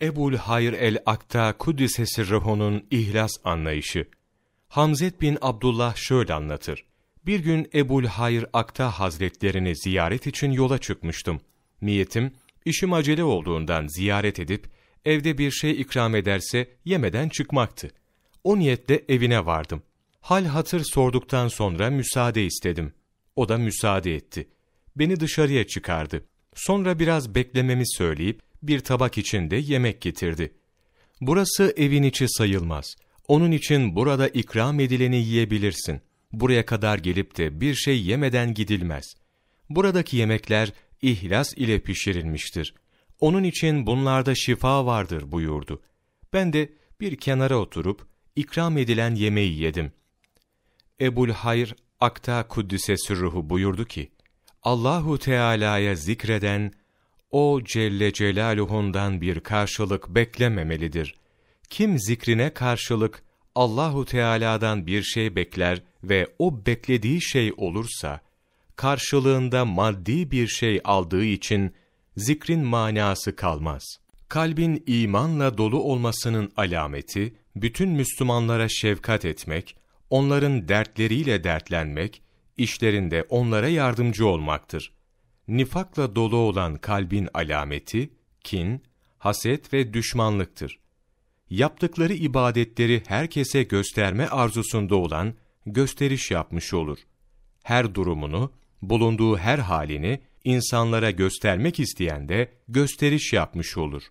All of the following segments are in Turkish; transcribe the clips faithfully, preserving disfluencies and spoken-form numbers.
Ebü'l-Hayr el-Aktâ Kuddise Sirruhu'nun ihlas anlayışı. Hamzet bin Abdullah şöyle anlatır. Bir gün Ebü'l-Hayr el-Aktâ Hazretlerini ziyaret için yola çıkmıştım. Niyetim, işim acele olduğundan ziyaret edip, evde bir şey ikram ederse yemeden çıkmaktı. O niyetle evine vardım. Hal hatır sorduktan sonra müsaade istedim. O da müsaade etti. Beni dışarıya çıkardı. Sonra biraz beklememi söyleyip, bir tabak içinde yemek getirdi. Burası evin içi sayılmaz. Onun için burada ikram edileni yiyebilirsin. Buraya kadar gelip de bir şey yemeden gidilmez. Buradaki yemekler ihlas ile pişirilmiştir. Onun için bunlarda şifa vardır buyurdu. Ben de bir kenara oturup ikram edilen yemeği yedim. Ebü'l-Hayr el-Aktâ Kuddise Sirruhu buyurdu ki, Allahu Teala'ya zikreden, O Celle Celaluhu'ndan bir karşılık beklememelidir. Kim zikrine karşılık Allahu Teala'dan bir şey bekler ve o beklediği şey olursa, karşılığında maddi bir şey aldığı için zikrin manası kalmaz. Kalbin imanla dolu olmasının alameti, bütün Müslümanlara şefkat etmek, onların dertleriyle dertlenmek, işlerinde onlara yardımcı olmaktır. Nifakla dolu olan kalbin alameti, kin, haset ve düşmanlıktır. Yaptıkları ibadetleri herkese gösterme arzusunda olan gösteriş yapmış olur. Her durumunu, bulunduğu her halini insanlara göstermek isteyen de gösteriş yapmış olur.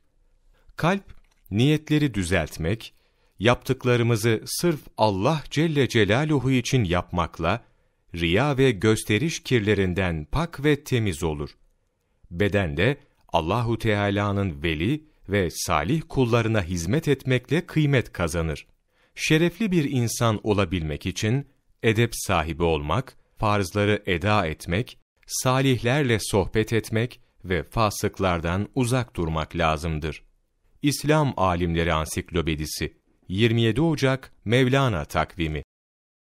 Kalp, niyetleri düzeltmek, yaptıklarımızı sırf Allah Celle Celaluhu için yapmakla, riya ve gösteriş kirlerinden pak ve temiz olur. Beden de Allahu Teala'nın veli ve salih kullarına hizmet etmekle kıymet kazanır. Şerefli bir insan olabilmek için edep sahibi olmak, farzları eda etmek, salihlerle sohbet etmek ve fasıklardan uzak durmak lazımdır. İslam Alimleri Ansiklopedisi yirmi yedi Ocak Mevlana Takvimi